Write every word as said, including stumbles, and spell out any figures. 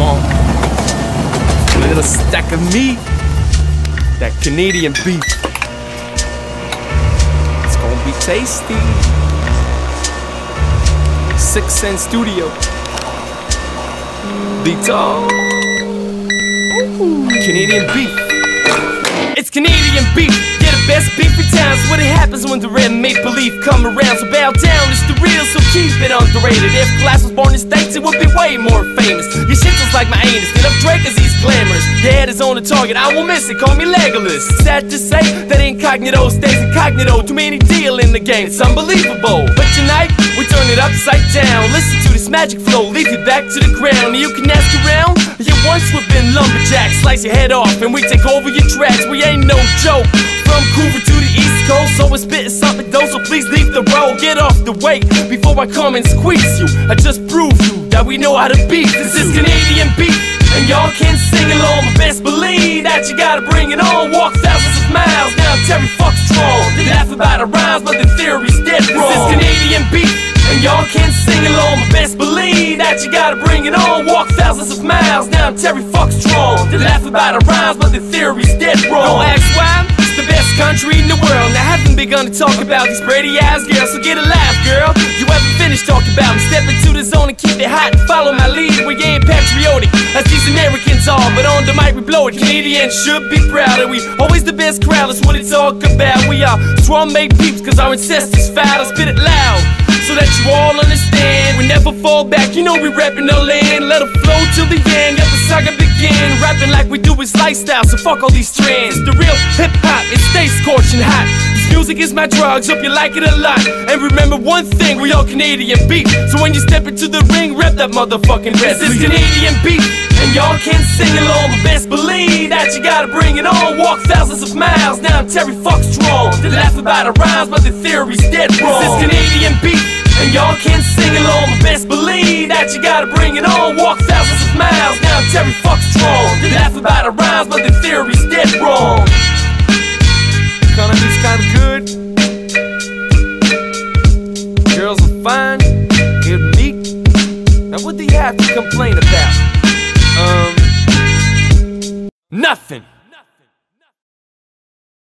small. A little stack of meat, that Canadian beef. It's gonna be tasty. Six Cent Studio. B Tall. Canadian beef. It's Canadian beef. Best beefy times, what it happens when the red maple leaf come around. So bow down, it's the real, so keep it underrated. If Glass was born in States, it would be way more famous. Your shit just like my anus, and up Drake as he's glamorous. Your head is on the target, I won't miss it, call me Legolas. Sad to say, that incognito stays incognito. Too many deal in the game, it's unbelievable. But tonight, we turn it upside down. Listen to this magic flow, leave you back to the ground. You can ask around, you once we've been lumberjacks. Slice your head off, and we take over your tracks. We ain't no joke. From Couver to the East Coast, so it's spitting something though, so please leave the road. Get off the way before I come and squeeze you. I just prove you that we know how to beat. This is Canadian beef, and y'all can sing along. But best believe that you gotta bring it on. Walk thousands of miles, now Terry Fox strong. They laugh about our rhymes, but the theory's dead wrong. This is Canadian beef, and y'all can sing along. But best believe that you gotta bring it on. Walk thousands of miles, now Terry Fox strong. They laugh about our rhymes, but the theory's dead wrong. Don't ask why. Best country in the world. Now I haven't begun to talk about these pretty eyes, girl. So get a laugh, girl. You haven't finished talking about me. Step into the zone and keep it hot. Follow my lead. We ain't patriotic as these Americans are, but on the mic we blow it. Canadians should be proud, and we always the best crowd. That's what it's all about. We are strong made peeps, cause our ancestors fight. I spit it loud so that you all understand. We never fall back. You know we reppin' our land. Let it flow till the end. Got the saga begin. Rapping like we do is lifestyle, so fuck all these trends. It's the real hip hop. It stays scorching hot. This music is my drugs, hope you like it a lot. And remember one thing, we all Canadian beef. So when you step into the ring, rep that motherfucking rest. This is Canadian beef, and y'all can sing along. But best believe that you gotta bring it on. Walk thousands of miles, now I'm Terry Fox strong. They laugh about our rhymes, but the theory's dead wrong. This is Canadian beef, and y'all can sing along. But best believe that you gotta bring it on. Walk thousands of miles, now I'm Terry Fox strong. They laugh about our rhymes, but the theory's dead wrong. Economy's kinda good, girls are fine, good meat. Now what do you have to complain about? Um, nothing.